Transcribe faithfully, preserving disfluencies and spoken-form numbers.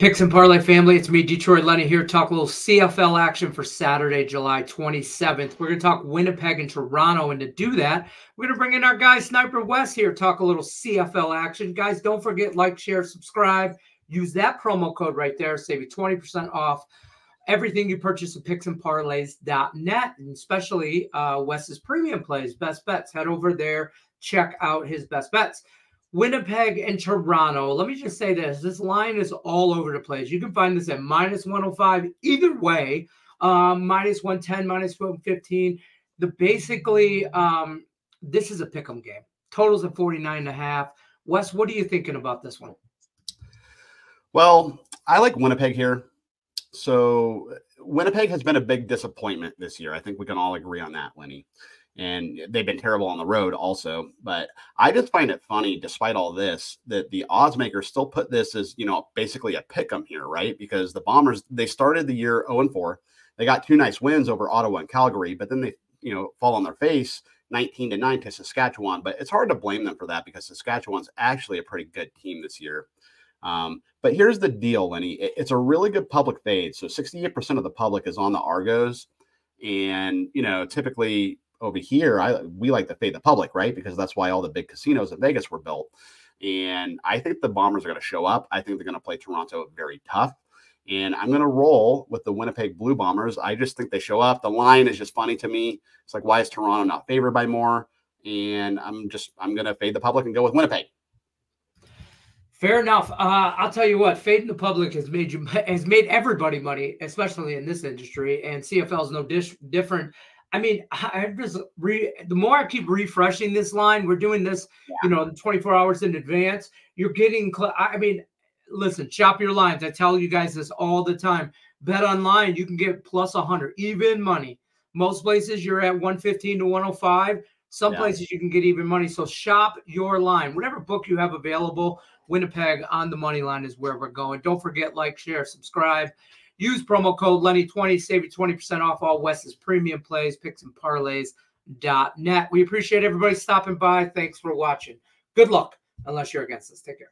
Picks and Parlay family, it's me, Detroit Lenny, here to talk a little C F L action for Saturday, July twenty-seventh. We're going to talk Winnipeg and Toronto, and to do that, we're going to bring in our guy, Sniper Wes, here to talk a little C F L action. Guys, don't forget, like, share, subscribe. Use that promo code right there. Save you twenty percent off everything you purchase at picks and parlays dot net, and especially uh, Wes's premium plays, best bets. Head over there, check out his best bets. Winnipeg and Toronto. Let me just say this. This line is all over the place. You can find this at minus one oh five either way, um, minus one ten, minus one fifteen. The basically, um, this is a pick'em game. Totals at forty-nine and a half. Wes, what are you thinking about this one? Well, I like Winnipeg here. So Winnipeg has been a big disappointment this year. I think we can all agree on that, Lenny. And they've been terrible on the road also. But I just find it funny, despite all this, that the odds makers still put this as, you know, basically a pick 'em here, right? Because the Bombers, they started the year oh and four. They got two nice wins over Ottawa and Calgary, but then they, you know, fall on their face nineteen to nine to Saskatchewan. But it's hard to blame them for that because Saskatchewan's actually a pretty good team this year. Um, but here's the deal, Lenny. It, it's a really good public fade. So sixty-eight percent of the public is on the Argos. And, you know, typically over here, I we like to fade the public, right? Because that's why all the big casinos in Vegas were built. And I think the Bombers are going to show up. I think they're going to play Toronto very tough. And I'm going to roll with the Winnipeg Blue Bombers. I just think they show up. The line is just funny to me. It's like, why is Toronto not favored by more? And I'm just, I'm going to fade the public and go with Winnipeg. Fair enough. Uh, I'll tell you what, fading the public has made you has made everybody money, especially in this industry. And C F L is no dish, different. I mean, I just re, the more I keep refreshing this line, we're doing this, yeah. you know, twenty-four hours in advance. You're getting, I mean, listen, shop your lines. I tell you guys this all the time. Bet online, you can get plus one hundred, even money. Most places you're at one fifteen to one oh five. Some yeah. places you can get even money. So shop your line. Whatever book you have available, Winnipeg on the money line is where we're going. Don't forget, like, share, subscribe. Use promo code Lenny twenty. Save you twenty percent off all Wes's premium plays, picks and parlays dot net. We appreciate everybody stopping by. Thanks for watching. Good luck, unless you're against us. Take care.